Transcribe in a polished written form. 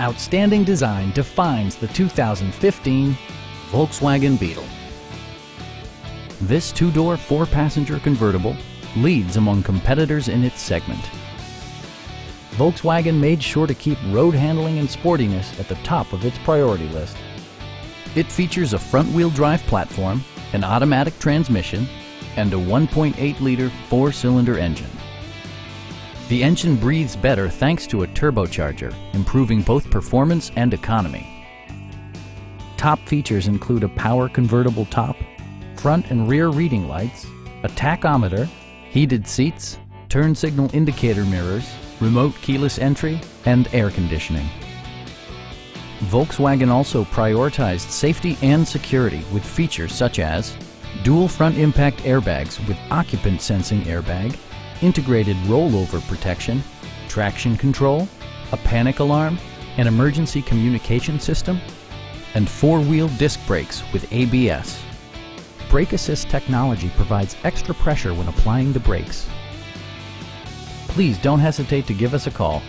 Outstanding design defines the 2015 Volkswagen Beetle. This two-door, four-passenger convertible leads among competitors in its segment. Volkswagen made sure to keep road handling and sportiness at the top of its priority list. It features a front-wheel drive platform, an automatic transmission, and a 1.8-liter four-cylinder engine. The engine breathes better thanks to a turbocharger, improving both performance and economy. Top features include a power convertible top, front and rear reading lights, a tachometer, heated seats, turn signal indicator mirrors, remote keyless entry, and air conditioning. Volkswagen also prioritized safety and security with features such as dual front impact airbags with occupant sensing airbag, integrated rollover protection, traction control, a panic alarm, an emergency communication system, and four-wheel disc brakes with ABS. Brake assist technology provides extra pressure when applying the brakes. Please don't hesitate to give us a call.